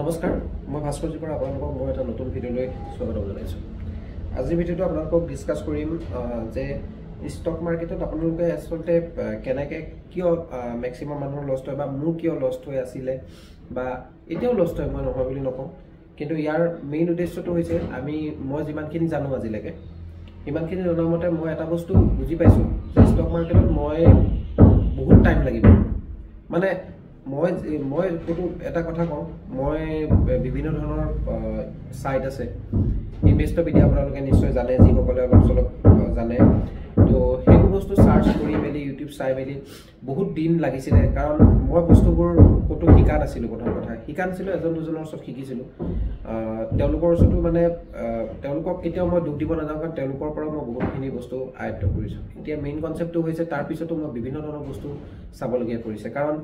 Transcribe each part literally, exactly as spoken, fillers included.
নমস্কাৰ মই ভাস্কৰজি পৰা আপোনালোকক মই এটা নতুন ভিডিঅলৈ স্বাগতম জনাইছো। আজি ভিডিঅটো আপোনালোকক ডিসকাস কৰিম যে স্টক মাৰ্কেটত আপোনালোকে আসলে কেনেকে কিয় ম্যাক্সিমাম মানুহৰ লষ্ট হয় বা মোৰ কিয় লষ্ট হৈ আছিলে বা এতিয়াও লষ্ট হয় মই নহয় বুলি নকওঁ, কিন্তু ইয়াৰ মেইন উদ্দেশ্যটো হৈছে আমি মই যিমানখিনি জানো আজিলৈকে ইমানখিনি জনা মতে মই এটা বস্তু বুজি পাইছো যে স্টক মার্কেটত মই বহুত টাইম লাগিব। মানে মই মই কটো এটা কথা কওঁ, মই বিভিন্ন ধৰণৰ সাইট আছে ইনভেষ্টপিডিয়া আপোনালোকে নিশ্চয় জানে, যিসকলে অলপ চলপ জানে। তো সেই বস্তু সার্চ কৰি মেলি ইউটিউব চাই মেলি বহুত দিন লাগিছিলে, কাৰণ মই বস্তুবোৰ কটো শিকা নাছিলোঁ। প্ৰথম কথা শিকা নাছিলোঁ, এজন দুজনৰ ওচৰত শিকিছিলোঁ। তেওঁলোকৰ ওচৰতো মানে তেওঁলোকক কেতিয়াও মই দুখ দিব নাযাওঁ, কাৰণ তেওঁলোকৰ পৰা মই বহুতখিনি বস্তু আয়ত্ব কৰিছোঁ। এতিয়া মেইন কনচেপ্টটো হৈছে তাৰপিছতো মই বিভিন্ন ধৰণৰ বস্তু চাবলগীয়া কৰিছে, কাৰণ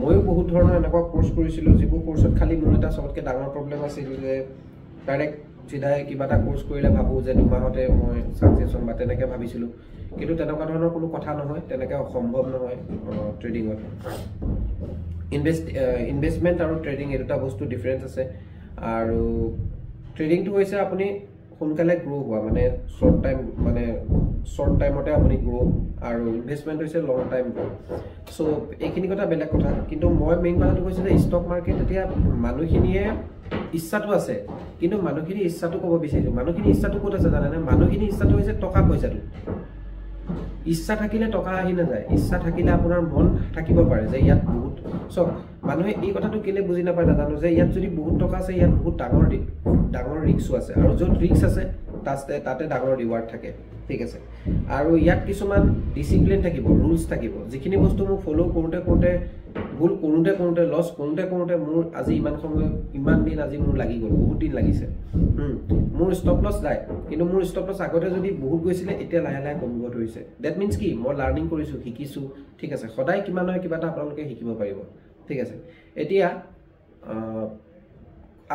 ময়ো বহুত ধৰণৰ এনেকুৱা কোৰ্স কৰিছিলোঁ যিবোৰ কোৰ্সত খালি মোৰ এটা সবতকে ডাঙৰ প্ৰব্লেম আছিল যে ডাইৰেক্ট সিধাই কিবা এটা কোৰ্স কৰিলে ভাবোঁ যে দুমাহতে মই সাকসেস হ'ম বা তেনেকৈ ভাবিছিলোঁ, কিন্তু তেনেকুৱা ধৰণৰ কোনো কথা নহয়, তেনেকৈ অসম্ভৱ নহয়। ট্ৰেডিঙত ইনভেষ্ট ইনভেষ্টমেণ্ট আৰু ট্ৰেডিং এই দুটা বস্তু ডিফাৰেন্স আছে। আৰু ট্ৰেডিংটো হৈছে আপুনি সোনকালে গ্ৰ' হোৱা, মানে শৰ্ট টাইম মানে শর্ট টাইমতে আপুনি গ্রো, আর ইনভেস্টমেন্ট হয়েছে লং টাইম গ্রো। সো এইখিনি কথা বেলেগ কথা, কিন্তু মই মেইন কথাটো কৈছো যে স্টক মার্কেট এতিয়া মানুহখিনিয়ে ইচ্ছাটো আছে, কিন্তু মানুহখিনি ইচ্ছাটো ক'ব বিচাৰিছোঁ। মানুহখিনি ইচ্ছাটো ক'ত আছে জানেনে? মানুহখিনি ইচ্ছাটো হৈছে টকা পইচাটো। ইচ্ছা থাকিলে টকা আহি নাযায়, ইচ্ছা থাকিলে আপোনাৰ মন থাকিব পাৰে যে ইয়াত বহুত। সব মানুহে এই কথাটো কেলে বুজি নাপায় নাজানো, যে ইয়াত যদি বহুত টকা আছে ইয়াত বহুত ডাঙৰ ডাঙৰ ৰিস্কো আছে, আৰু য'ত ৰিস্ক আছে তাতে তাতে ডাঙৰ ৰিৱাৰ্ড থাকে, ঠিক আছে। আৰু ইয়াত কিছুমান ডিসিপ্লিন থাকিব, ৰুলস থাকিব, যিখিনি বস্তু মই ফলো কৰোঁতে কৰোঁতে ভুল কৰোঁতে কৰোঁতে লছ কৰোঁতে কৰোঁতে মোৰ আজি ইমান সময় ইমান দিন আজি মোৰ লাগি গ'ল, বহুত দিন লাগিছে। মোৰ ষ্টপ লছ যায়, কিন্তু মোৰ ষ্টপ লছ আগতে যদি বহুত গৈছিলে এতিয়া লাহে লাহে কমিব ধৰিছে। ডেট মিনছ কি মই লাৰ্নিং কৰিছোঁ, শিকিছোঁ, ঠিক আছে। সদায় কিবা নহয় কিবা এটা আপোনালোকে শিকিব পাৰিব, ঠিক আছে। এতিয়া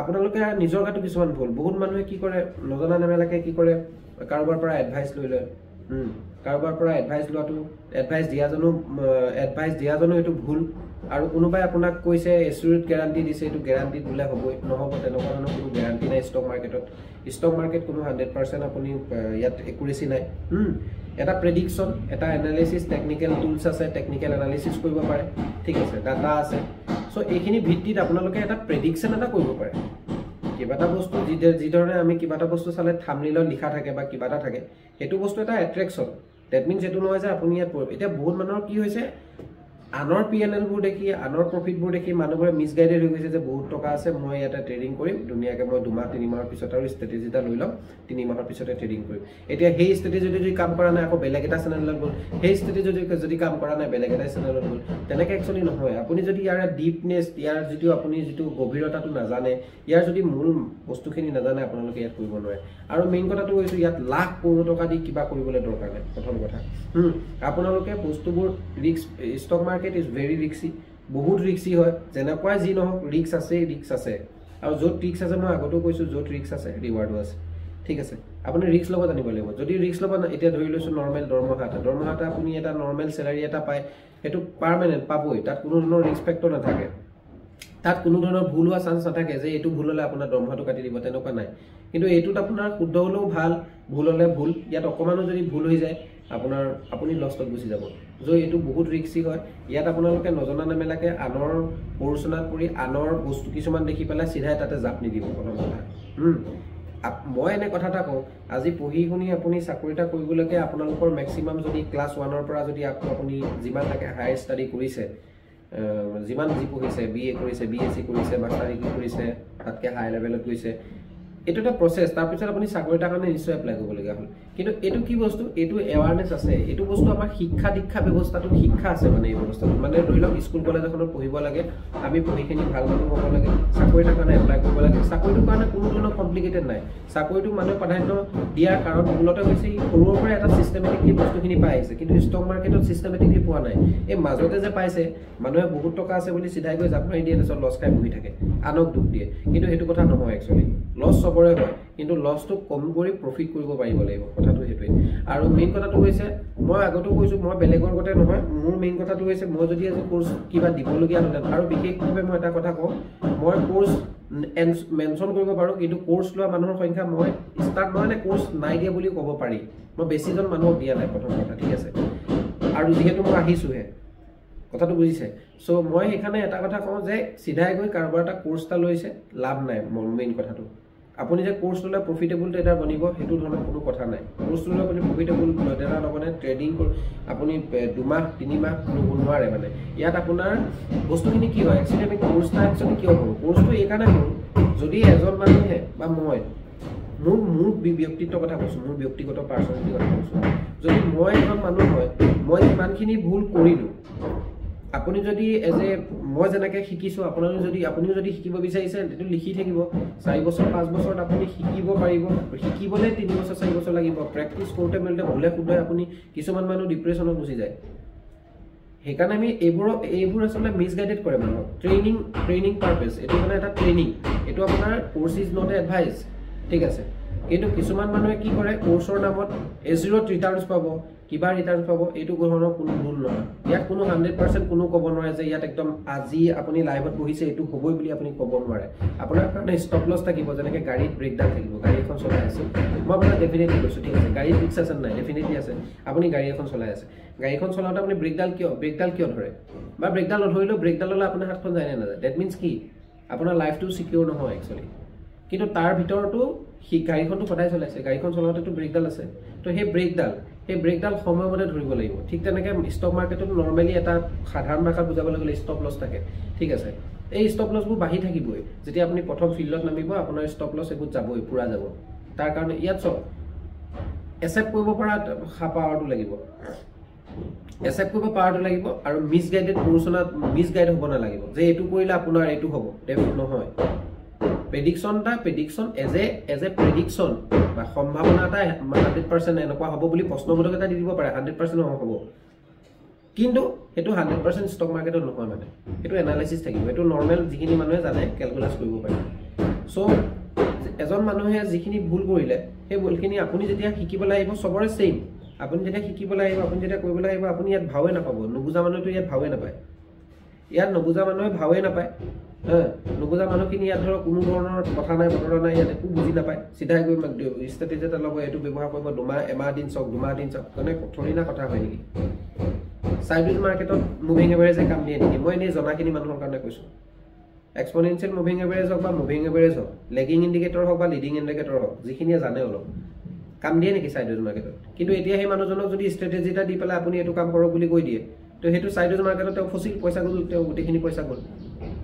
আপোনালোকে নিজৰ গাটো কিছুমান ভুল, বহুত মানুহে কি কৰে নজনা নেমেলাকে কি কৰে, কাৰোবাৰ পৰা এডভাইচ লৈ লয়। কাৰোবাৰ পৰা এডভাইচ লোৱাটো এডভাইচ দিয়াজনো এডভাইচ দিয়াজনো এইটো ভুল। আৰু কোনোবাই আপোনাক কৈছে এচিউৰিড গেৰাণ্টি দিছে, এইটো গেৰাণ্টি বোলে হ'বই, নহ'ব। তেনেকুৱা ধৰণৰ কোনো গেৰাণ্টি নাই ষ্টক মাৰ্কেটত। ষ্টক মাৰ্কেট কোনো হাণ্ড্ৰেড পাৰ্চেণ্ট আপুনি ইয়াত একুৰেচি নাই। এটা প্ৰেডিকশ্যন, এটা এনালাইচিছ, টেকনিকেল টুলছ আছে, টেকনিকেল এনালাইচিছ কৰিব পাৰে, ঠিক আছে, ডাটা আছে। চ' এইখিনি ভিত্তিত আপোনালোকে এটা প্ৰেডিকশ্যন এটা কৰিব পাৰে। কিবা এটা বস্তু যিধৰণে আমি কিবা এটা বস্তু চালে থামনিলত লিখা থাকে বা কিবা এটা থাকে, সেইটো বস্তু এটা এট্ৰেকশ্যন। ডেট মিনছ এইটো নহয় যে আপুনি ইয়াত এতিয়া বহুত মানুহৰ কি হৈছে, আনৰ পি এন এলবোৰ দেখি আনৰ প্ৰফিটবোৰ দেখি মানুহবোৰে মিছগাইডেড হৈ গৈছে যে বহুত টকা আছে মই ইয়াতে ট্ৰেডিং কৰিম, ধুনীয়াকৈ মই দুমাহ তিনিমাহৰ পিছত আৰু ষ্ট্ৰেটেজি এটা লৈ ল'ম, তিনিমাহৰ পিছতে ট্ৰেডিং কৰিম। এতিয়া সেই ষ্ট্ৰেটেজি যদি কাম কৰা নাই আকৌ বেলেগ এটা চেনেলত গ'ল, সেই ষ্ট্ৰেটেজি যদি যদি কাম কৰা নাই বেলেগ এটা চেনেলত গ'ল, তেনেকৈ একচুৱেলি নহয়। আপুনি যদি ইয়াৰ ডিপনেছ, ইয়াৰ যিটো আপুনি যিটো গভীৰতাটো নাজানে, ইয়াৰ যদি মূল বস্তুখিনি নাজানে, আপোনালোকে ইয়াত কৰিব নোৱাৰে। আৰু মেইন কথাটো কৈছোঁ, ইয়াত লাখ কোটি টকা দি কিবা কৰিবলৈ দৰকাৰ নাই। প্ৰথম কথা আপোনালোকে বস্তুবোৰ risk, stock market market is very ৰিক্সি, বহুত ৰিক্সি হয়। যেনেকুৱা যি নহওক ৰিক্স আছে, ৰিক্স আছে। আৰু য'ত ৰিক্স আছে মই আগতেও কৈছোঁ, য'ত ৰিক্স আছে ৰিৱাৰ্ডো আছে, ঠিক আছে। আপুনি ৰিক্স ল'ব জানিব লাগিব। যদি ৰিক্স ল'ব না, এতিয়া ধৰি লৈছোঁ নৰ্মেল দৰমহা এটা, দৰমহা এটা আপুনি এটা নৰ্মেল চেলাৰী এটা পায়, সেইটো পাৰ্মানেণ্ট পাবই, তাত কোনো ধৰণৰ ৰিক্স ফেক্টৰ নাথাকে, তাত কোনো ধৰণৰ ভুল হোৱা চান্স নাথাকে যে এইটো ভুল হ'লে আপোনাৰ দৰমহাটো কাটি দিব, তেনেকুৱা নাই। কিন্তু এইটোত আপোনাৰ শুদ্ধ হ'লেও ভাল, ভুল হ'লে ভুল। ইয়াত অকণমানো যদি ভুল হৈ যায় আপোনাৰ আপুনি লষ্টত গুচি যাব। য' এইটো বহুত ৰিক্সি হয়। ইয়াত আপোনালোকে নজনা নেমেলাকৈ আনৰ প্ৰৰোচনাত পৰি আনৰ বস্তু কিছুমান দেখি পেলাই চিধাই তাতে জাপ নিদিব। কোনো কথা মই এনে কথা এটা কওঁ, আজি পঢ়ি শুনি আপুনি চাকৰি এটা কৰিবলৈকে আপোনালোকৰ মেক্সিমাম যদি ক্লাছ ওৱানৰ পৰা যদি আপুনি যিমান লাগে হায়াৰ ষ্টাডি কৰিছে, যিমান যি পঢ়িছে, বি এ কৰিছে, বি এছ চি কৰিছে, মাষ্টাৰ ডিগ্ৰী কৰিছে, তাতকৈ হাই লেভেলত গৈছে, এইটো এটা প্ৰচেছ। তাৰপিছত আপুনি চাকৰি এটাৰ কাৰণে নিশ্চয় এপ্লাই কৰিবলগীয়া হ'ল, কিন্তু এইটো কি বস্তু, এইটো এৱাৰনেছ আছে, এইটো বস্তু আমাৰ শিক্ষা দীক্ষা ব্যৱস্থাটো শিক্ষা আছে। মানে এই ব্যৱস্থাটো মানে ধৰি লওক স্কুল কলেজ এখনত পঢ়িব লাগে, আমি পঢ়িখিনি ভাল মানুহ হ'ব লাগে, চাকৰি এটাৰ কাৰণে এপ্লাই কৰিব লাগে। চাকৰিটোৰ কাৰণে কোনো ধৰণৰ কমপ্লিকেটেড নাই। চাকৰিটো মানুহে প্ৰাধান্য দিয়াৰ কাৰণ মূলতে হৈছে ই সৰুৰ পৰা এটা ছিষ্টেমেটিকলি বস্তুখিনি পাই আহিছে, কিন্তু ষ্টক মাৰ্কেটত ছিষ্টেমেটিকলি পোৱা নাই। এই মাজতে যে পাইছে মানুহে বহুত টকা আছে বুলি চিধাই গৈ জাপ মাৰি দিয়ে, তাৰপিছত লছ খাই বহি থাকে, আনক দুখ দিয়ে। কিন্তু সেইটো কথা নহয়, একচুৱেলি লছ চবৰে হয়। কিন্তু লসটো কম কৰি প্ৰফিট কৰিব পাৰিব লাগিব। কথাটো হেতু আৰু মেইন কথাটো হৈছে মই আগতো কৈছো মই বেলেগৰ গতে নহয়, মোৰ মেইন কথাটো হৈছে মই যদি আজি কোৰ্স কিবা দিবলগীয়া হলে আৰু বিশেষভাৱে মই এটা কথা কওঁ, মই কোৰ্স মেনশন কৰিব পাৰো কিন্তু কোৰ্স লোৱা মানুহৰ সংখ্যা মই স্টাৰ্ট নহয় নে কোৰ্স নাই দিয়া বুলি ক'ব পাৰি, মই বেছিজন মানুহক দিয়া নাই প্ৰথম কথা, ঠিক আছে। আৰু যিহেতু মই আহিছোহে কথাটো বুজিছে, সো মই এখানে এটা কথা কওঁ যে সিধাই গৈ কারবার এটা কোর্সটা লৈছে লাভ নাই। মেইন কথাটো আপুনি যে কোর্স ললে প্রফিটেবল এটা বনিব হেতু ধৰণৰ কোনো কথা নাই, কোৰ্স ললে আপুনি প্ৰফিটেবল এটা নবনে। ট্ৰেডিং আপুনি দুমাহ তিনিমাহ নোৱাৰে, মানে ইয়াত আপোনাৰ বস্তুখিনি কি হয় এক্সুৱেলি আমি কোৰ্সটা এক্সুৱেলি কিয় কৰোঁ, কোৰ্সটো এইকাৰণে কৰোঁ যদি এজন মানুহে বা মই মোৰ মোৰ ব্যক্তিগত কথা কৈছোঁ, মোৰ ব্যক্তিগত পার্সোনালিটি কথা কৈছোঁ, যদি মই এজন মানুহ হয় মই কিমানখিনি ভুল কৰিলোঁ আপুনি যদি এজ এ মই যেনেকৈ শিকিছোঁ আপোনালোকে যদি আপুনিও যদি শিকিব বিচাৰিছে এইটো লিখি থাকিব, চাৰি বছৰ পাঁচ বছৰত আপুনি শিকিব পাৰিব, শিকিবলৈ তিনি বছৰ চাৰি বছৰ লাগিব, প্ৰেক্টিছ কৰোঁতে মেলোতে ভুলে শুদ্ধই আপুনি কিছুমান মানুহ ডিপ্ৰেশ্যনত গুচি যায়। সেইকাৰণে আমি এইবোৰ এইবোৰ আচলতে মিছগাইডেড কৰে মানুহক, ট্ৰেইনিং ট্ৰেইনিং পাৰ্পেজ এইটো মানে এটা ট্ৰেইনিং, এইটো আপোনাৰ কোৰ্চ ইজ নট এডভাইচ, ঠিক আছে। কিন্তু কিছুমান মানুহে কি কৰে কোৰ্চৰ নামত জিৰ' ৰিটাৰ্ণছ পাব কিবা ৰিটাৰ্ণ পাব, এইটো ধৰণৰ কোনো ভুল নহয়। ইয়াত কোনো হাণ্ড্ৰেড পাৰ্চেণ্ট কোনো ক'ব নোৱাৰে যে ইয়াত একদম আজি আপুনি লাইভত বহিছে এইটো হ'বই বুলি আপুনি ক'ব নোৱাৰে, আপোনাৰ কাৰণে ষ্টপ লছ থাকিব, যেনেকৈ গাড়ীত ব্ৰেকডাউন থাকিব, গাড়ী এখন চলাই আছে মই আপোনাক ডেফিনেটলি কৈছোঁ, ঠিক আছে। গাড়ীত ৰিক্স আছে নাই, ডেফিনেটলি আছে, আপুনি গাড়ী এখন চলাই আছে, গাড়ীখন চলাওঁতে আপুনি ব্ৰেকডাল কিয় ব্ৰেকডাল কিয় ধৰে বা ব্ৰেকডাল নধৰিলেও ব্ৰেকডাল হ'লে আপোনাৰ হাতখন যায় নে নাযায়, ডেট মিনছ কি আপোনাৰ লাইফটো ছিকিউৰ নহয় একচুৱেলি। কিন্তু তাৰ ভিতৰতো সি গাড়ীখনটো সদায় চলাইছে, গাড়ীখন চলাওঁতেতো ব্ৰেকডাল আছে, তো সেই ব্ৰেকডাল সেই ব্ৰেকডাল সময়মতে ধৰিব লাগিব। ঠিক তেনেকৈ ষ্টক মাৰ্কেটত নৰ্মেলি এটা সাধাৰণ ভাষাত বুজাবলৈ গ'লে ষ্টপ লছ থাকে, ঠিক আছে। এই ষ্টপ লছবোৰ বাঢ়ি থাকিবই, যেতিয়া আপুনি প্ৰথম ফিল্ডত নামিব আপোনাৰ ষ্টপ লছ এইবোৰ যাবই, পূৰা যাব। তাৰ কাৰণে ইয়াত চব এচেপ্ট কৰিব পৰা পাৱাৰটো লাগিব, এচেপ্ট কৰিব পাৱাৰটো লাগিব আৰু মিছগাইডেড প্ৰৰোচনাত মিছগাইড হ'ব নালাগিব যে এইটো কৰিলে আপোনাৰ এইটো হ'ব, ডেফিনেট নহয়। প্ৰেডিকশ্যন এটা prediction as a as a prediction বা সম্ভাৱনা এটা হাণ্ড্ৰেড পাৰ্চেণ্ট এনেকুৱা হ'ব বুলি প্ৰশ্নবোধক এটা দি দিব পাৰে, হাণ্ড্ৰেড পাৰ্চেণ্ট হ'ব, কিন্তু সেইটো হাণ্ড্ৰেড পাৰ্চেণ্ট ষ্টক মাৰ্কেটত নহয়, মানে সেইটো এনালাইচিছ থাকিব, সেইটো নৰ্মেল যিখিনি মানুহে জানে কেলকুলেট কৰিব পাৰে। চ' এজন মানুহে যিখিনি ভুল কৰিলে সেই ভুলখিনি আপুনি যেতিয়া শিকিবলৈ আহিব চবৰে ছেইম, আপুনি যেতিয়া শিকিবলৈ আহিব আপুনি যেতিয়া কৰিবলৈ আহিব আপুনি ইয়াত ভাৱে নাপাব, নুবুজা মানুহেতো ইয়াত ভাৱে নাপায়, ইয়াত নুবুজা মানুহে ভাৱে নাপায়। নুবুজা মানুহখিনি ইয়াত ধৰক কোনো ধৰণৰ কথা নাই বতৰা নাই, ইয়াত একো বুজি নাপায়, চিধাই গৈ ষ্ট্ৰেটেজি এটা ল'ব, এইটো ব্যৱহাৰ কৰিব দুমাহ এমাহ দিন চাওক দুমাহ দিন চাওক, মানে কঠৰিনা কথা হয় নেকি। চাইডৱেজ মাৰ্কেটত মুভিং এভাৰেজে কাম দিয়ে নেকি, মই এনেই জনাখিনি মানুহৰ কাৰণে কৈছোঁ। এক্সপনেনচিয়েল মুভিং এভাৰেজ হওক বা মুভিং এভাৰেজ হওক, লেগিং ইণ্ডিকেটৰ হওক বা লিডিং ইণ্ডিকেটৰ হওক, যিখিনিয়ে জানে অলপ কাম দিয়ে নেকি চাইডৱেজ মাৰ্কেটত। কিন্তু এতিয়া সেই মানুহজনক যদি ষ্ট্ৰেটেজি এটা দি পেলাই আপুনি এইটো কাম কৰক বুলি কৈ দিয়ে, তো সেইটো চাইডৱেজ মাৰ্কেটত তেওঁ ফচিল, পইচা গ'ল, তেওঁ গোটেইখিনি পইচা গ'ল।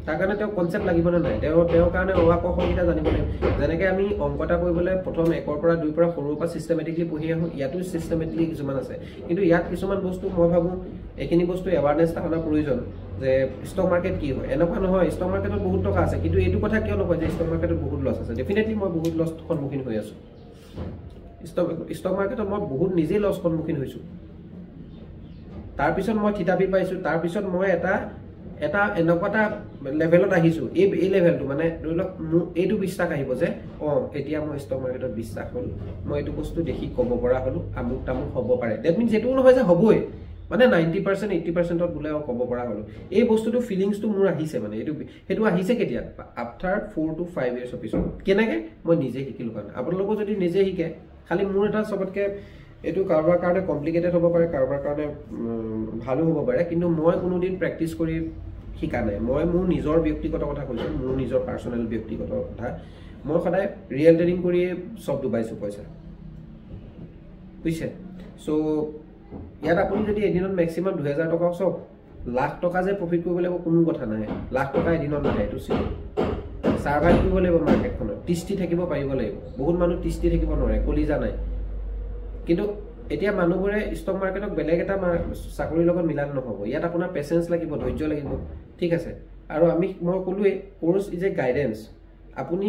তাৰ কাৰণে তেওঁ কনচেপ্ট লাগিব নে নাই, তেওঁ তেওঁৰ কাৰণে অ আ ক খ কেইটা জানিব লাগিব। যেনেকৈ আমি অংক এটা কৰিবলৈ প্ৰথম একৰ পৰা দুইৰ পৰা সৰুৰ পৰা ছিষ্টেমেটিকলি পঢ়ি আহোঁ, ইয়াতো ছিষ্টেমেটিকলি কিছুমান আছে, কিন্তু ইয়াত কিছুমান বস্তু মই ভাবোঁ এইখিনি বস্তু এৱাৰনেছ এটা অনা প্ৰয়োজন যে ষ্টক মাৰ্কেট কি হয়। এনেকুৱা নহয় ষ্টক মাৰ্কেটত বহুত টকা আছে, কিন্তু এইটো কথা কিয় নকয় যে ষ্টক মাৰ্কেটত বহুত লছ আছে। ডেফিনেটলি মই বহুত লছ সন্মুখীন হৈ আছোঁ, ষ্টক ষ্টক মাৰ্কেটত মই বহুত নিজেই লছ সন্মুখীন হৈছোঁ, তাৰপিছত মই থিতাপি পাইছোঁ, তাৰপিছত মই এটা এটা এনেকুৱা এটা লেভেলত আহিছোঁ, এই এই লেভেলটো মানে ধৰি লওক মোৰ এইটো বিশ্বাস আহিব যে অঁ এতিয়া মই ষ্টক মাৰ্কেটত বিশ্বাস হ'ল, মই এইটো বস্তু দেখি ক'ব পৰা হ'লোঁ আমুক তামুক হ'ব পাৰে। ডেট মিনছ এইটোও নহয় যে হ'বই, মানে নাইণ্টি পাৰ্চেণ্ট এইটি পাৰ্চেণ্টত বোলে অঁ ক'ব পৰা হ'লোঁ, এই বস্তুটো ফিলিংছটো মোৰ আহিছে, মানে এইটো সেইটো আহিছে কেতিয়া আফটাৰ ফ'ৰ টু ফাইভ ইয়াৰ্ছৰ পিছত। কেনেকৈ মই নিজে শিকিলোঁ কাৰণে, আপোনালোকেও যদি নিজে শিকে, খালি মোৰ এটা চবতকৈ এইটো কাৰোবাৰ কাৰণে কমপ্লিকেটেড হ'ব পাৰে, কাৰোবাৰ কাৰণে ভালো হ'ব পাৰে, কিন্তু মই কোনোদিন প্ৰেক্টিছ কৰি শিকা নাই। মই মোৰ নিজৰ ব্যক্তিগত কথা কৈছোঁ, মোৰ নিজৰ পাৰ্চনেল ব্যক্তিগত কথা, মই সদায় ৰিয়েল ট্ৰেডিং কৰিয়ে চব ডুবাইছোঁ পইচা, বুজিছে। চ' ইয়াত আপুনি যদি এদিনত মেক্সিমাম দুহেজাৰ টকা চব লাখ টকা যে প্ৰফিট কৰিব লাগিব কোনো কথা নাই, লাখ টকা এদিনত নাহে, এইটো চিল ছাৰ্ভাইভ কৰিব লাগিব মাৰ্কেটখনত, টিষ্টি থাকিব পাৰিব লাগিব। বহুত মানুহ টিষ্টি থাকিব নোৱাৰে, কলিজা নাই। কিন্তু এতিয়া মানুহবোৰে ষ্টক মাৰ্কেটক বেলেগ এটা চাকৰিৰ লগত মিলান নহ'ব, ইয়াত আপোনাৰ পেচেঞ্চ লাগিব, ধৈৰ্য লাগিব, ঠিক আছে। আৰু আমি মই ক'লোৱেই কোৰ্চ ইজ এ গাইডেঞ্চ, আপুনি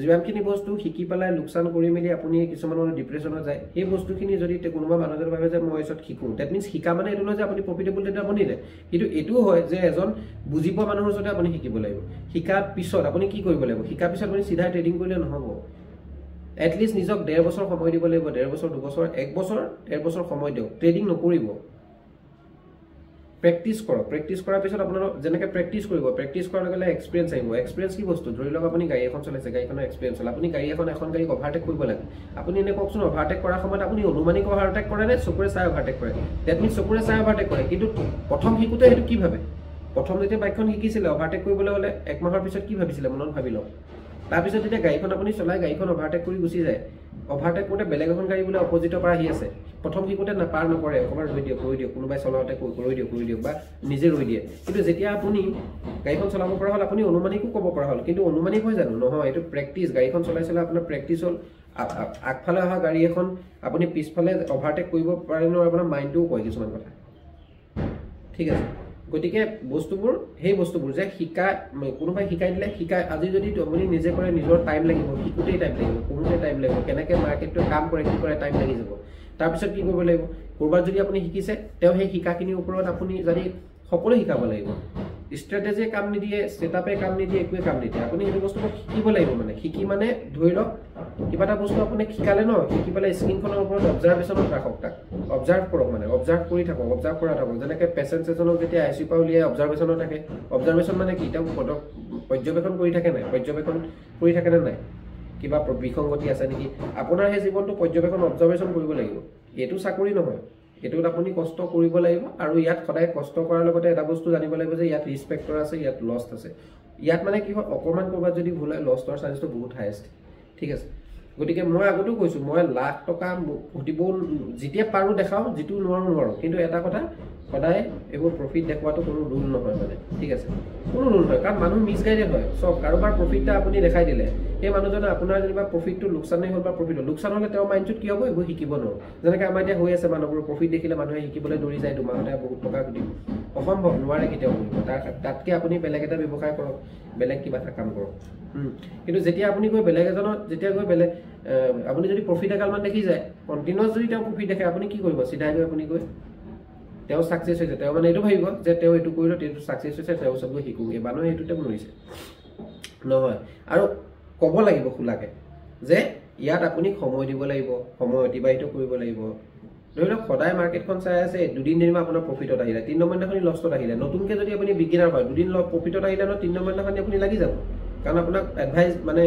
যিমানখিনি বস্তু শিকি পেলাই লোকচান কৰি মেলি আপুনি কিছুমান মানুহ ডিপ্ৰেশ্যনত যায়, সেই বস্তুখিনি যদি কোনোবা মানুহজনে ভাবে যে মই এইছত শিকোঁ, ডেট মিনছ শিকা মানে এইটো নহয় যে আপুনি প্ৰফিটেবল এটা বনিলে, কিন্তু এইটোও হয় যে এজন বুজি পোৱা মানুহৰ ওচৰতে আপুনি শিকিব লাগিব। শিকাৰ পিছত আপুনি কি কৰিব লাগিব, শিকাৰ পিছত আপুনি চিধাই ট্ৰেডিং কৰিলে নহ'ব, এটলিস্ট নিজক ডেৰ বছৰ সময় দিব লাগিব, ডেৰ বছৰ দুবছৰ এক বছৰ ডেৰ বছৰ সময় দিয়ক, ট্ৰেডিং নকৰিব, প্ৰেক্টিছ কৰক। প্ৰেক্টিছ কৰাৰ পিছত আপোনাৰ যেনেকৈ প্ৰেক্টিছ কৰিব, প্ৰেক্টিছ কৰাৰ লগে লগে এক্সপেৰিয়েন্স আহিব। এক্সপেৰিয়েন্স কি বস্তু? ধৰি লওক আপুনি গাড়ী এখন চলাইছে, গাড়ীখনৰ এক্সপেৰিয়েন্স হ'ল। আপুনি গাড়ী এখন এখন গাড়ীক অভাৰটেক কৰিব লাগে। আপুনি এনে কওকচোন, অভাৰটেক কৰাৰ সময়ত আপুনি অনুমানিক অভাৰটেক কৰে নে চকুৰে চাই অভাৰটেক কৰে? ডেট মিনছ চকুৰে চাই অভাৰটেক কৰে, কিন্তু প্ৰথম শিকোতে সেইটো কি ভাবে? প্ৰথম যেতিয়া বাইকখন শিকিছিলে অভাৰটেক কৰিবলৈ হ'লে এক মাহৰ পিছত কি ভাবিছিলে? মনত ভাবি লওক। তাৰপিছত যেতিয়া গাড়ীখন আপুনি চলাই গাড়ীখন অভাৰটেক কৰি গুচি যায়, অভাৰটেক কৰোঁতে বেলেগ এখন গাড়ী বোলে অপজিটৰ পৰা আহি আছে, প্ৰথম শিকোতে নাপাৰ নকৰে, অকণমান ৰৈ দিয়ক ৰৈ দিয়ক কোনোবাই চলাওঁতে ৰৈ দিয়ক ৰৈ দিয়ক বা নিজে ৰৈ দিয়ে। কিন্তু যেতিয়া আপুনি গাড়ীখন চলাব পৰা হ'ল, আপুনি অনুমানিকো ক'ব পৰা হ'ল। কিন্তু অনুমানিক হৈ জানো? নহয়, এইটো প্ৰেক্টিছ। গাড়ীখন চলাই চলাই আপোনাৰ প্ৰেক্টিছ হ'ল। আগফালে অহা গাড়ী এখন আপুনি পিছফালে অভাৰটেক কৰিব পাৰে নহয়, আপোনাৰ মাইণ্ডটোও কয় কিছুমান কথা। ঠিক আছে, গতিকে বস্তুবোৰ সেই বস্তুবোৰ যে শিকা, কোনোবাই শিকাই দিলে শিকাই, আজি যদি আপুনি নিজে কৰে নিজৰ টাইম লাগিব, শিকোতেই টাইম লাগিব, কৰোঁতেই টাইম লাগিব, কেনেকৈ মাৰ্কেটটো কাম কৰে কি কৰে টাইম লাগি যাব। তাৰপিছত কি কৰিব লাগিব? ক'ৰবাত যদি আপুনি শিকিছে তেওঁ সেই শিকাখিনিৰ ওপৰত আপুনি যদি সকলো শিকাব লাগিব। ষ্ট্ৰেটেজিয়ে কাম নিদিয়ে, ছেটআপে কাম নিদিয়ে, একোৱে কাম নিদিয়ে। আপুনি সেইটো বস্তুটো শিকিব লাগিব। মানে শিকি মানে ধৰি লওক কিবা এটা বস্তু আপুনি শিকালে ন, শিকি পেলাই স্ক্ৰীণখনৰ ওপৰত অবজাৰ্ভেশ্যনত ৰাখক, তাক অবজাৰ্ভ কৰক। মানে অবজাৰ্ভ কৰি থাকক, অবজাৰ্ভ কৰা থাকক। যেনেকৈ পেচেণ্ট এজনক যেতিয়া আই চি ইউ পৰা উলিয়াই অবজাৰ্ভেশ্যনত থাকে। অবজাৰ্ভেশ্যন মানে কি? তেওঁ পৰ্যবেক্ষণ কৰি থাকে নাই, পৰ্যবেক্ষণ কৰি থাকেনে নাই, কিবা বিসংগতি আছে নেকি আপোনাৰ সেই জীৱনটো পৰ্যবেক্ষণ অবজাৰ্ভেশ্যন কৰিব লাগিব। এইটো চাকৰি নহয়, এইটোত আপুনি কষ্ট কৰিব লাগিব। আৰু ইয়াত সদায় কষ্ট কৰাৰ লগতে এটা বস্তু জানিব লাগিব যে ইয়াত ৰিস্ক ফেক্টৰ আছে, ইয়াত লষ্ট আছে। ইয়াত মানে কি হয়, অকণমান ক'ৰবাত যদি ভুল হয় লষ্টৰ চান্সটো বহুত হায়েষ্ট। ঠিক আছে, গতিকে মই আগতেও কৈছোঁ, মই লাখ টকা ঘটিব যেতিয়া পাৰোঁ দেখাওঁ, যিটো নোৱাৰোঁ নোৱাৰোঁ। কিন্তু এটা কথা, সদায় এইবোৰ প্ৰফিট দেখুৱাটো কোনো ৰুল নহয়। মানে ঠিক আছে, কোনো ৰুল নহয়, কাৰণ মানুহ মিছগাইডেড হয়। চব কাৰোবাৰ প্ৰফিট এটা আপুনি দেখাই দিলে, সেই মানুহজনে আপোনাৰ যেনিবা প্ৰফিটটো লোকচানেই হ'ল বা প্ৰফিট হ'ল, লোকচান হ'লে তেওঁৰ মাইণ্ডটোত কি হ'ব? এইবোৰ শিকিব নোৱাৰোঁ। যেনেকৈ আমাৰ এতিয়া হৈ আছে, মানুহবোৰ প্ৰফিট দেখিলে মানুহে শিকিবলৈ দৌৰি যায়, দুমাহতে বহুত টকা ঘটিব। অসম্ভৱ, নোৱাৰে কেতিয়াও কৰিব। তাৰ তাতকৈ আপুনি বেলেগ এটা ব্যৱসায় কৰক, বেলেগ কিবা এটা কাম কৰক। কিন্তু যেতিয়া আপুনি গৈ বেলেগ এজনত যেতিয়া গৈ বেলেগ আপুনি যদি প্ৰফিট এগালমান দেখি যায়, কণ্টিনিউৱাছ যদি তেওঁ প্ৰফিট দেখে, আপুনি কি কৰিব? চিধাই গৈ আপুনি গৈ তেওঁ ছাকচেছ হৈছে, তেওঁ মানে এইটো ভাবিব যে তেওঁ এইটো কৰিলে এইটো ছাকচেছ হৈছে, তেওঁ চব গৈ শিকোঁ। এই মানুহে এইটোতে মৰিছে নহয়। আৰু ক'ব লাগিব খোলাকৈ যে ইয়াত আপুনি সময় দিব লাগিব, সময় অতিবাহিত কৰিব লাগিব। ধৰি লওক সদায় মাৰ্কেটখন চাই আছে, দুদিন দিনমান আপোনাৰ প্ৰফিটত আহিলে, তিনি নম্বৰ দিনাখনি লষ্টত আহিলে। নতুনকৈ যদি আপুনি বিগিনাৰ হয়, দুদিন প্ৰফিটত আহিলে ন, তিনি নম্বৰ দিনাখনি আপুনি লাগি যাব। কাৰণ আপোনাক এডভাইচ মানে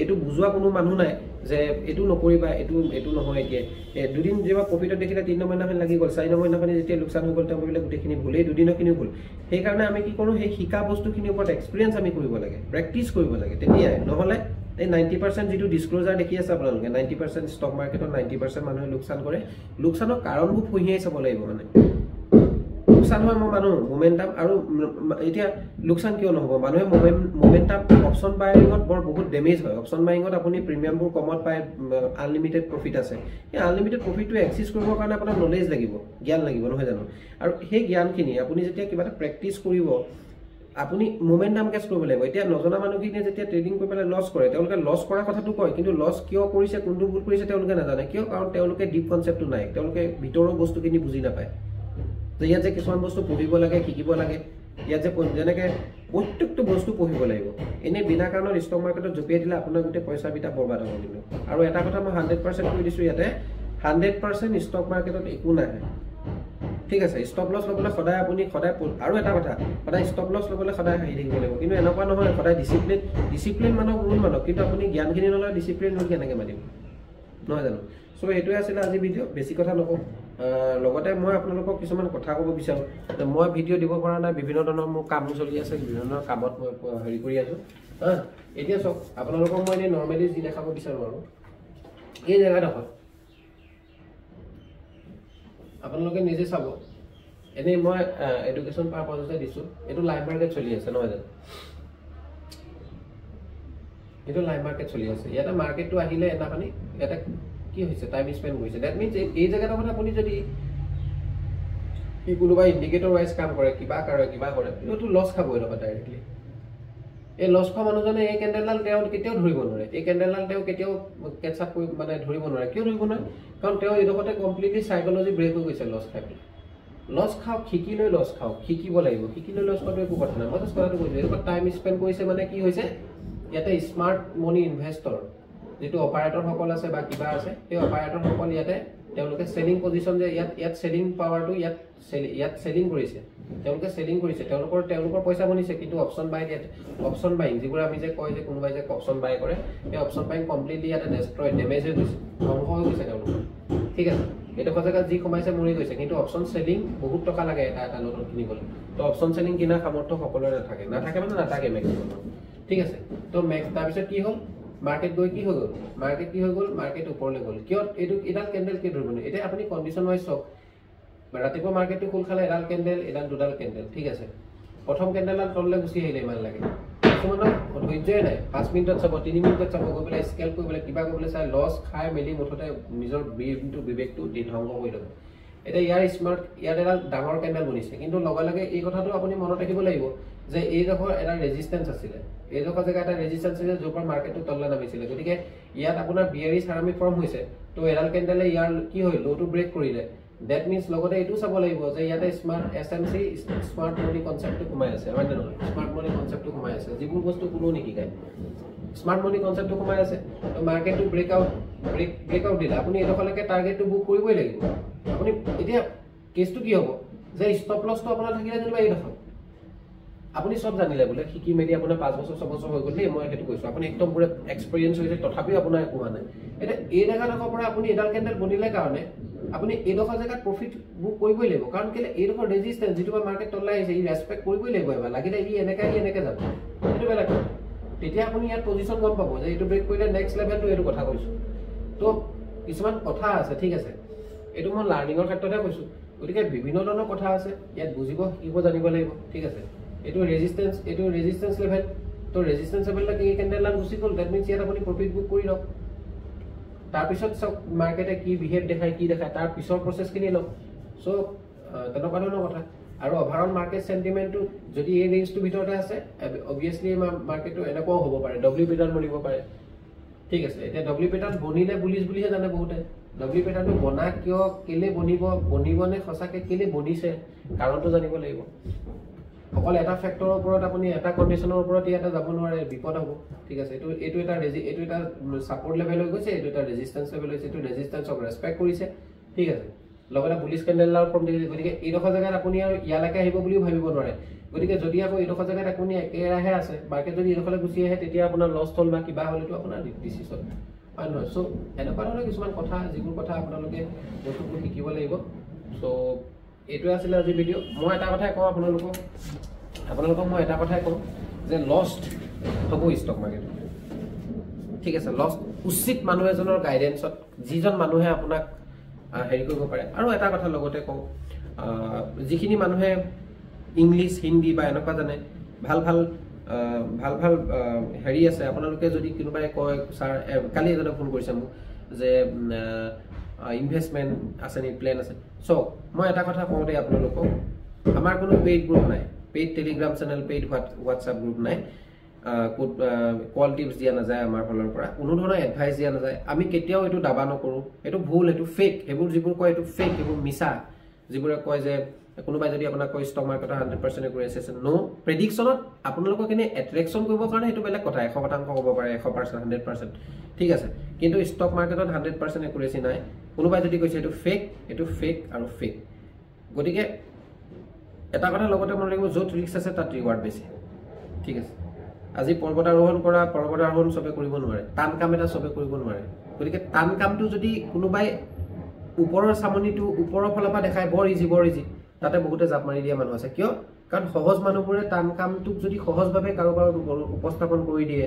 এইটো বুজোৱা কোনো মানুহ নাই যে এইটো নকৰিবা, এইটো এইটো নহয়। এতিয়া দুদিন যেনিবা প্ৰফিটত দেখিলে তিনি নম্বৰ দিনাখন লাগি গ'ল, চাৰি নম্বৰ দিনাখনি যেতিয়া লোকচান হৈ গ'ল, তেওঁ ভাবিলে গোটেইখিনি ভুল, এই দুদিনৰখিনি ভুল। সেইকাৰণে আমি কি কৰোঁ, সেই শিকা বস্তুখিনিৰ ওপৰত এক্সপিৰিয়েঞ্চ আমি কৰিব লাগে, প্ৰেক্টিছ কৰিব লাগে। তেতিয়াই, নহ'লে এই নাইণ্টি পাৰ্চেণ্ট যিটো ডিছক্ল'জাৰ দেখি আছে আপোনালোকে, নাইণ্টি পাৰ্চেণ্ট ষ্টক মাৰ্কেটত নাইণ্টি পাৰ্চেণ্ট মানুহে লোকচান কৰে। লোকচানৰ কাৰণবোৰ ফহিয়াই চাব লাগিব। মানে লোকচান হয় মই মানুহ মমেণ্টাম, আৰু এতিয়া লোকচান কিয় নহ'ব? মানুহে মমেণ্টাম অপশ্যন বায়িঙত বৰ বহুত ডেমেজ হয়। অপশ্যন বায়িঙত আপুনি প্ৰিমিয়ামবোৰ কমত পায়, আনলিমিটেড প্ৰফিট আছে। সেই আনলিমিটেড প্ৰফিটটো এক্সিছ কৰিবৰ কাৰণে আপোনাৰ নলেজ লাগিব, জ্ঞান লাগিব, নহয় জানো? আৰু সেই জ্ঞানখিনি আপুনি যেতিয়া কিবা এটা প্ৰেক্টিছ কৰিব, আপুনি মমেণ্টাম কেছ কৰিব লাগিব। এতিয়া নজনা মানুহখিনিয়ে যেতিয়া ট্ৰেডিং কৰি পেলাই লছ কৰে, তেওঁলোকে লছ কৰাৰ কথাটো কয়, কিন্তু লছ কিয় কৰিছে, কোনটো ভুল কৰিছে তেওঁলোকে নাজানে। কিয়? কাৰণ তেওঁলোকে ডিপ কনচেপ্টটো নাই, তেওঁলোকে ভিতৰৰ বস্তুখিনি বুজি নাপায়। যে ইয়াত যে কিছুমান বস্তু পঢ়িব লাগে, শিকিব লাগে, ইয়াত যে যেনেকৈ প্ৰত্যেকটো বস্তু পঢ়িব লাগিব। এনেই বিনা কাৰণত ষ্টক মাৰ্কেটত জঁপিয়াই দিলে আপোনাৰ গোটেই পইচা বিটা বৰবাদ হ'ব। কিন্তু আৰু এটা কথা মই হাণ্ড্ৰেড পাৰ্চেণ্ট কৈ দিছোঁ, ইয়াতে হাণ্ড্ৰেড পাৰ্চেণ্ট ষ্টক মাৰ্কেটত একো নাহে। ঠিক আছে, ষ্টপ লছ ল'বলৈ সদায় আপুনি সদায় আৰু এটা কথা, সদায় ষ্টপ লছ ল'বলৈ সদায় হেৰি থাকিব লাগিব। কিন্তু এনেকুৱা নহয় সদায় ডিচিপ্লিন, ডিচিপ্লিন মানক ৰুল মানক, কিন্তু আপুনি জ্ঞানখিনি নলয় ডিচিপ্লিন ৰুল কেনেকৈ মানিব, নহয় জানো? চ' এইটোৱে আছিলে আজি ভিডিঅ'। বেছি কথা নকওঁ, লগতে মই আপোনালোকক কিছুমান কথা ক'ব বিচাৰোঁ। মই ভিডিঅ' দিব পৰা নাই, বিভিন্ন ধৰণৰ মোৰ কাম চলি আছে, বিভিন্ন ধৰণৰ কামত মই হেৰি কৰি আছোঁ। হা, এতিয়া চাওক আপোনালোকক মই এনেই নৰ্মেলি যি দেখাব বিচাৰোঁ আৰু এই জেগাডোখৰ আপোনালোকে নিজে চাব। এনেই মই এডুকেশ্যন পাৰপাছতে দিছোঁ। এইটো লাইভ মাৰ্কেট চলি আছে, নহয় জানো? এইটো লাইভ মাৰ্কেট চলি আছে। ইয়াতে মাৰ্কেটটো আহিলে এদিনাখনি ইয়াতে কি হৈছে, টাইম স্পেণ্ড কৰিছে। ডেট মিনছ এই জেগাডোখৰত আপুনি যদি কি কোনোবা ইণ্ডিকেটৰ ৱাইজ কাম কৰে, কিবা কৰে কিবা কৰে, এইটো লছ খাব এনেকুৱা ডাইৰেক্টলি। এই লছ খোৱা মানুহজনে এই কেণ্ডেলডাল তেওঁ কেতিয়াও ধৰিব নোৱাৰে, এই কেণ্ডেলডাল তেওঁ কেতিয়াও কেটছ আপ কৰি মানে ধৰিব নোৱাৰে। কিয় ধৰিব নোৱাৰে? কাৰণ তেওঁ এইডোখৰতে কমপ্লিটলি চাইক'লজি ব্ৰেক হৈ গৈছে। লছ খাই পেলাই লছ খাওক, শিকি লৈ লছ খাওক, শিকিব লাগিব। শিকি লৈ লছ খোৱাটো একো কথা নাই। মই জাষ্ট কথাটো কৈছোঁ, এইডোখৰত টাইম স্পেণ্ড কৰিছে মানে কি হৈছে, ইয়াতে smart money investor jitu operator hokol ase ba kiba ase ei operator hokol iate teoloke selling position je iat iat selling power tu iat iat selling korise teoloke selling korise teolokor teolokor poisa bonise kintu option buy iat option buying jibura ami je koi je kunobai je option buy kore ei option buying completely iate destroy damage hoise dhongho hoise teolokor thik ase eta kotha ji komaise mori goise kintu option selling bahut taka lage eta eta notun kinibole to option selling kina khamortho hokolor na thake na thake mane na thake maximum thik ase to max tar bisot ki hol market गय की हो गल market की हो गल market ऊपर ले गल क्यों एदु इदाल कैंडल के धरबो एटा आपनि कंडीशन वाइज सक रातिपो मार्केट तो खुल खाला इदाल कैंडल इदाल दुदाल कैंडल ठीक আছে प्रथम कैंडल आन तलले गुसी हेले मान लागे सुमन धैर्य नै पाँच मिनिटत सब तीन मिनिटत सब गबले स्केल कोबले किबा कोबले सा लॉस खाय मेली मोथते निजर बिबेक बिबेक तो दिनंग होय ल एटा यार स्मार्ट यार इदाल डांगर कैंडल बनिसे किंतु लगा लगे ए कथा तो आपनि मन राखिबो लागिबो जे ए जखर एटा रेजिस्टेंस आছিলে ए जखर जगह एटा रेजिस्टेंस आছিলে जोपर मार्केटो तल्ला नामिছিলে गदिके यात आपना बियरी सारामी फॉर्म होइसे तो एडाल कैंडले यार की होय लो टू ब्रेक करिले दैट मींस लगते एटु साबो लागिबो जे याते smart SMC smart money concept घुमाय আছে মানে স্মার্ট মনি কনসেপ্ট ঘুমায় আছে জিবুর বস্তু কোনো নেকি গায় স্মার্ট মনি কনসেপ্ট ঘুমায় আছে তো market to break out break break out দিলা আপনি এ জখরকে টার্গেট টু বুক করিবই লাগিব আপনি এটা কেসটো কি হবো যে স্টপ লস তো আপনা থাকিলে যেবা এই দফা আপুনি সব জানিলে বলে কি কি মেডি আপনা পাঁচ বছর ছয় বছর হৈ গলি মই হেতু কৈছো আপুনি একদম পুরা এক্সপেরিয়েন্স হৈছে তথাপি আপনা কোৱা নাই এটা এই জায়গা দক পৰা আপুনি এডাল ক্যান্ডেল বনিলে কাৰণে আপুনি এই দক জায়গা प्रॉफिट বুক কৰিবই লাগিব কাৰণ কেলে এই দক ৰেজিস্টেন্স যেটো মাৰ্কেট তলাই আছে ই ৰেসপেক্ট কৰিবই লাগিব এবা লাগিলে ই এনেকা ই এনেকা যাব এটো বেলা তেতিয়া আপুনি ইয়াৰ পজিশন গম পাব যে এটো ব্ৰেক কৰিলে নেক্সট লেভেল টু এটো কথা কৈছো তো কিছুমান কথা আছে ঠিক আছে এটো মই লার্নিং ৰ ক্ষেত্ৰতে কৈছো গতিকে বিভিন্ন ধৰণৰ কথা আছে ইয়াত বুজিব কিবা জানিব লাগিব ঠিক আছে एटो रेजिस्टेंस एटो रेजिस्टेंस लेवल तो रेजिस्टेंस लेवल लगे कैंडल लान गुसी गल दैट मींस यार आपनी प्रॉफिट बुक करि ल तार पिसत सब मार्केटे की बिहेव देखाय की देखाय तार पिसर प्रोसेस किनि ल सो तनो कानो কথা আৰু ওভাৰঅল মাৰ্কেট সেন্টিমেন্টটো যদি এই ৰেঞ্জটো ভিতৰতে আছে অবভিয়াসলি মাৰ্কেটটো এনেকো হ'ব পাৰে ডব্লিউ পেটাৰ্ণ বনিব পাৰে ঠিক আছে এতিয়া ডব্লিউ পেটাৰ্ণ বনিলে বুলিছ বুলিহে জানে বহুতে ডব্লিউ পেটাৰ্ণটো বনা কিয় কেলে বনিব বনিবনে খসাকে কেলে বনিছে কাৰণটো জানিব লাগিব অকল এটা ফ্যাক্টৰৰ ওপৰত আপুনি এটা কন্ডিশনৰ ওপৰত এটা যাব নোৱাৰে বিপদ হ'ব ঠিক আছে এটো এটো এটা এটো এটা সাপোর্ট লেভেল হৈ গৈছে এটো এটা ৰেজিস্ট্যান্স লেভেল হৈছে এটো ৰেজিস্ট্যান্স অফ ৰেসপেক্ট কৰিছে ঠিক আছে লগতে বুলিশ ক্যান্ডেল লাৰ ফৰ্ম দিছে গতিকে এই দখৰ জায়গাত আপুনি ইয়ালৈকে আহিব বুলিও ভাবিব নোৱাৰে গতিকে যদি আকৌ এই দখৰ জায়গাত আপুনি একেৰাহে আছে মাৰ্কেট যদি এই দখৰলৈ গুচি আহে তেতিয়া আপোনাৰ লস হ'ল বা কিবা হ'লেতো আপোনাৰ ডিচিশন আৰু সো এনেপাৰৰ কিছুমান কথা যিবোৰ কথা আপোনালোকে বস্তুবোৰ শিকিব লাগিব সো एटो आसिले আজি ভিডিও মই এটা কথা কও আপোনালোক আপোনালোক মই এটা কথা কও যে লস্ট হ'ব স্টক মার্কেট ঠিক আছে লস্ট উচিত মানুহ এজনৰ গাইডেন্সত যিজন মানুহে আপোনাক হেৰি কৰিব পাৰে আৰু এটা কথা লগতে কও যিখিনি মানুহে ইংলিশ হিন্দি বা এনেকুৱা জানে ভাল ভাল ভাল ভাল হেৰি আছে আপোনালোকে যদি কোনোবাই কয় স্যাৰ কালি এজন ফোন কৰিছে মোক যে इन्वेस्टमेंट आसेनी प्लान आसे सो মই এটা কথা কওঁতে আপোনালোকক আমাৰ কোনো পেইড গ্ৰুপ নাই paid Telegram channel paid WhatsApp group নাই কল টিপস দিয়া না যায় আমাৰ ফলৰ পৰা কোনো ধৰণৰ এডভাইস দিয়া না যায় আমি কেতিয়াও এটো দাবা নকৰো এটো ভুল এটো ফেক এবোৰ যিবোৰ কয় এটো ফেক এবোৰ মিছা যিবোৰ কয় যে কোনোবাই যদি আপোনাক কয় stock market one hundred percent কৰি আছে নো প্ৰেডিকচনত আপোনালোকক কেনে এট্ৰেকচন কৰিব কাৰণে এটো বেলেগ কথা one hundred percent ক'ব পাৰে one hundred percent one hundred percent ঠিক আছে কিন্তু ষ্টক মাৰ্কেটত one hundred percent একুৰেচি নাই কোনোবাই যদি কৈছে এটো ফেক এটো ফেক আৰু ফেক গতিকে এটা কথা লগতে মন লাগিব যত ৰিস্ক আছে তাত ৰিৱাৰ্ড বেছি ঠিক আছে আজি পৰ্বত আৰোহণ কৰা পৰ্বত আৰোহণ সবে কৰিব নোৱাৰে টান কাম এটা সবে কৰিব নোৱাৰে গতিকে টান কামটো যদি কোনোবাই ওপৰৰ সামনিটো ওপৰৰ ফলাফল দেখায় বৰ ইজি বৰ ইজি তাতে বহুতে জাপ মাৰি দিয়া মানুহ আছে কিয় কাৰণ সহজ মানুহবোৰে টান কামটোক যদি সহজভাৱে কাৰোবাৰ উপস্থাপন কৰি দিয়ে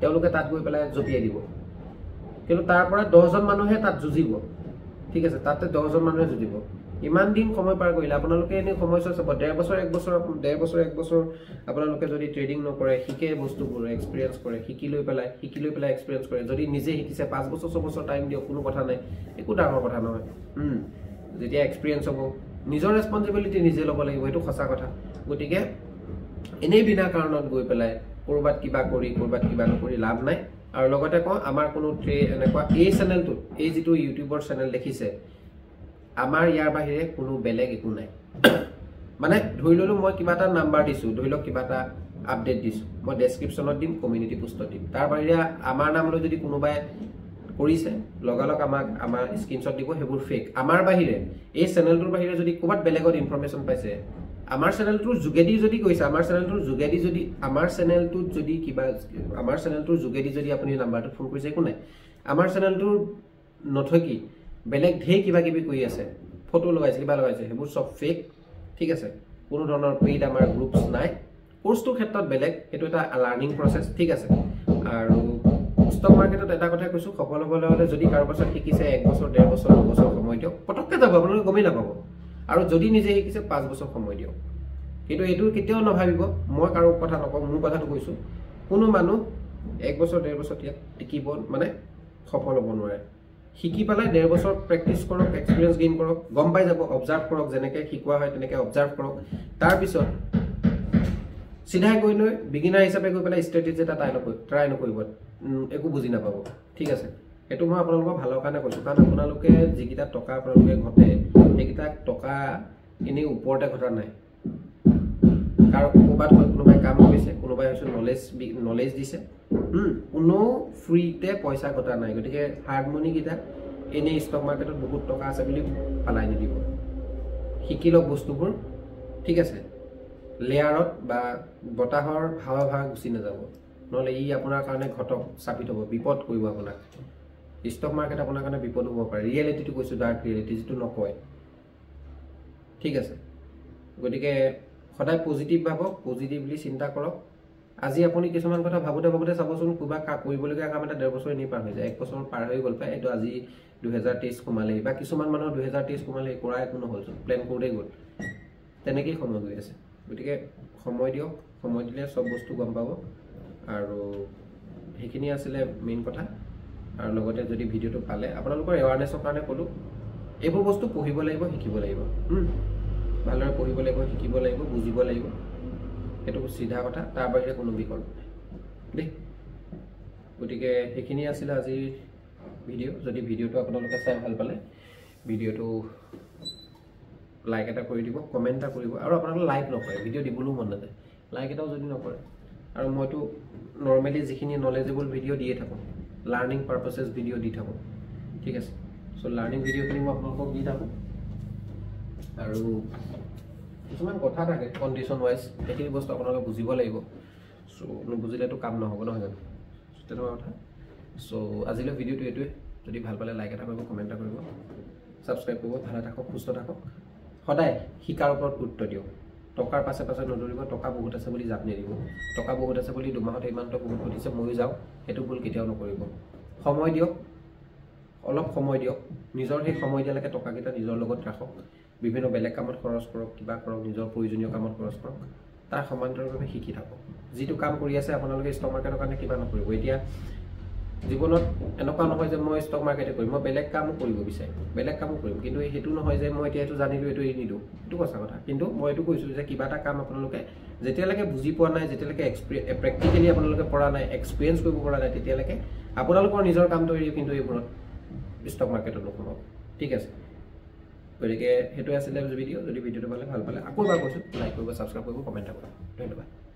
তেওঁলোকে তাত গৈ পেলাই জপিয়াই দিব কিন্তু তাৰ পৰা ten জন মানুহে তাত জুজিব ঠিক আছে তাতে ten জন মানুহে জুজিব ইমান দিন সময় পাৰ কৰিলে আপোনালোকে এনে সময় সব ডেৰ বছৰ এক বছৰ ডেৰ বছৰ এক বছৰ আপোনালোকে যদি ট্ৰেডিং নকৰে শিকে বস্তুবোৰ এক্সপেৰিয়েন্স কৰে শিকি লৈ পেলাই শিকি লৈ পেলাই এক্সপেৰিয়েন্স কৰে যদি নিজে শিকিছে five বছৰ six বছৰ টাইম দিও কোনো কথা নাই একো ডাঙৰ কথা নহয় হুম যেতিয়া এক্সপেৰিয়েন্স হ'ব নিজৰ ৰেসপন্সিবিলিটি নিজে ল'ব লাগিব এটো খসা কথা গতিকে এনেই বিনা কাৰণত গৈ পেলাই কৰবাত কিবা কৰি কৰবাত কিবা নকৰি লাভ নাই আৰু লগতে কও আমাৰ কোনো ট্ৰে এনেকুৱা এই চ্যানেলটো এই যেটো ইউটিউবৰ চ্যানেল দেখিছে আমাৰ ইয়াৰ বাহিৰে কোনো বেলেগ একো নাই মানে ধইললো মই কিবাটা নাম্বাৰ দিছো ধইলক কিবাটা আপডেট দিছো মই ডেসক্রিপশনত দিম কমিউনিটি পোষ্টত দিম তার বাইরে আমার নাম লৈ যদি কোনোবাই কৰিছে লগালক আমাক আমাৰ স্ক্ৰিনশট দিব হেবুৰ ফেক আমাৰ বাহিৰে এই চ্যানেলটোৰ বাহিৰে যদি কোবাত বেলেগৰ ইনফৰমেশন পাইছে আমাৰ চ্যানেলটোৰ জুগেদি যদি কৈছে আমাৰ চ্যানেলটোৰ জুগেদি যদি আমাৰ চ্যানেলটোত যদি কিবা আমাৰ চ্যানেলটোৰ জুগেদি যদি আপুনি নাম্বাৰটো ফোন কৰিছে একো নাই আমাৰ চ্যানেলটোৰ নথকি বেলেগ ধেই কিবা কিবি কৈ আছে ফটো লগাইছে কিবা লগাইছে হেবুৰ সব ফেক ঠিক আছে কোনো ধৰণৰ পেইড আমাৰ গ্ৰুপছ নাই কোৰ্সটো ক্ষেত্ৰত বেলেগ এটো এটা লাৰ্নিং প্ৰসেস ঠিক আছে আৰু স্টক মাৰ্কেটত এটা কথা কৈছো সফল হবলৈ হলে যদি কাৰবাছত শিকিছে এক বছৰ ডেৰ বছৰ দুই বছৰ সময় দিও পটককৈ যাব আপোনালোকে গমই নাপাব আৰু যদি নিজে শিকিছে পাঁচ বছৰ সময় দিও কিন্তু এটো কিতিয়াও নভাবিব মই কাৰো কথা নকম মোৰ কথাটো কৈছো কোনো মানুহ এক বছৰ ডেৰ বছৰ টিকিব মানে সফল হ'ব নোৱাৰে শিকি পালে ডেৰ বছৰ প্ৰেক্টিচ কৰক এক্সপেৰিয়েন্স গেইন কৰক গম পাই যাব অবজাৰ্ভ কৰক যেনেকৈ শিকোৱা হয় তেনেকৈ অবজাৰ্ভ কৰক তাৰ পিছত সিধাই গৈ লৈ বিগিনাৰ হিচাপে গৈ পেলাই ষ্ট্ৰেটেজি এটা টাই নকৰি ট্ৰাই নকৰিব একো বুজি নাপাব ঠিক আছে এটো মই আপোনালোকক ভালৰ কাৰণে কৈছো কাৰণ আপোনালোকে যিকিটা টকা আপোনালোকে ঘটে এইকিটা টকা এনে ওপৰতে ঘটা নাই কাৰো কোবাত কোনোবাই কাম কৰিছে কোনোবাই হৈছে নলেজ নলেজ দিছে হুম কোনো ফ্ৰীতে পইচা ঘটা নাই গতিকে হাৰমনি কিটা এনে ষ্টক মাৰ্কেটত বহুত টকা আছে বুলি পালাই নিদিব শিকি লওক বস্তুবোৰ ঠিক আছে লেয়াৰত বা বতাহৰ হাৱা ভাগ গুছি না যাব নলে ই আপোনাৰ কাৰণে ঘটক সাবিত হ'ব বিপদ কৰিব আপোনাক ষ্টক মাৰ্কেট আপোনাৰ কাৰণে বিপদ হ'ব পাৰে ৰিয়েলিটিটো কৈছো ডাৰ্ক ৰিয়েলিটিটো নকয় ঠিক আছে গতিকে সদায় পজিটিভ ভাবো পজিটিভলি চিন্তা কৰক আজি আপুনি কিছুমান কথা ভাবুতে ভাবুতে চাবচোন কিবা কা কৰিবলগা কাম এটা ডেৰ বছৰ নি পাৰ হৈ যায় এক বছৰ পাৰ হৈ গ'ল পায় এটো আজি দুই হাজাৰ তেইছ কমালে বা কিছুমান মানুহৰ দুই হাজাৰ তেইছ কমালে কৰায় কোনো হ'লচোন প্ল্যান কৰোতে গ'ল তেনেকৈ সময় গৈ আছে গতিকে সময় দিও সময় দিলে সব বস্তু গম পাবো আৰু হেখিনি আসলে মেইন কথা আৰু লগতে যদি ভিডিওটো পালে আপোনালোকৰ এৱাৰনেছৰ কাৰণে কলো এইবোৰ বস্তু পঢ়িব লাগিব শিকিব লাগিব হুম ভালৰে পঢ়িব লাগিব শিকিব লাগিব বুজিব লাগিব এটো সিধা কথা তাৰ বাহিৰে কোনো বিকল্প নাই দে গতিকে হেখিনি আসলে আজি ভিডিও যদি ভিডিওটো আপোনালোকে চাই ভাল পালে ভিডিওটো লাইক এটা কৰি দিব কমেন্ট এটা কৰিব আৰু আপোনালোকে লাইক নকৰে ভিডিও দিবলৈ মন নাযায় লাইক এটাও যদি নকৰে আৰু মইতো নরমালি যিখিনি নলেজেবল ভিডিও দিয়ে থাকো লার্নিং পারপাসেস ভিডিও দি থাকো ঠিক আছে সো লার্নিং ভিডিও খিনি মই আপোনালোকক দি থাকো আৰু কিছুমান কথা থাকে কন্ডিশন ওয়াইজ এইখিনি বস্তু আপোনালোকে বুজিব লাগিব সো বুজিলেতো কাম নহব নহয় জানো তেনে কথা সো আজিলৈ ভিডিওটো এটোৱে যদি ভাল পালে লাইক এটা কৰিব কমেন্ট এটা কৰিব সাবস্ক্ৰাইব কৰিব ভাল থাকক সুস্থ থাকক সদায় শিকাৰ ওপৰত গুৰুত্ব দিও টকাৰ পাছে পাছে নদৰিব টকা বহুত আছে বুলি জাপ নিদিব টকা বহুত আছে বুলি দুমাহতে ইমানটো বহুত উঠিছে মই যাও এটো ভুল কিতিয়াও নকৰিব সময় দিও অলপ সময় দিও নিজৰ সেই সময় দিয়ালৈকে টকা কিটা নিজৰ লগত ৰাখক বিভিন্ন বেলেগ কামত খৰচ কৰক কিবা কৰক নিজৰ প্ৰয়োজনীয় কামত খৰচ কৰক তাৰ সমান্তৰালভাৱে শিকি থাকক যিটো কাম কৰি আছে আপোনালোকে ষ্টক মাৰ্কেটৰ কাৰণে কিবা নকৰিব এতিয়া জীৱনত এনেকুৱা নহয় যে মই ষ্টক মাৰ্কেটে কৰিম মই বেলেগ কাম কৰিব বিচাৰিম বেলেগ কাম কৰিম কিন্তু হেতু নহয় যে মই এতিয়া এটো জানিলো এটো এৰি নিদো এটো কথা কথা কিন্তু মই এটো কৈছো যে কিবা এটা কাম আপোনালোকে যেতিয়ালৈকে বুজি পোৱা নাই যেতিয়ালৈকে প্ৰেক্টিকেলি আপোনালোকে পৰা নাই এক্সপেৰিয়েন্স কৰিব পৰা নাই তেতিয়ালৈকে আপোনালোকৰ নিজৰ কামটো এৰি কিন্তু এইবোৰত ষ্টক মার্কেটত নকমাব ঠিক আছে গতিকে হেতু আছিল ভিডিও যদি ভিডিওটো ভালে ভাল পালে আকৌ এবাৰ কৈছো লাইক কৰিব সাবস্ক্ৰাইব কৰিব কমেন্ট কৰিব ধন্যবাদ।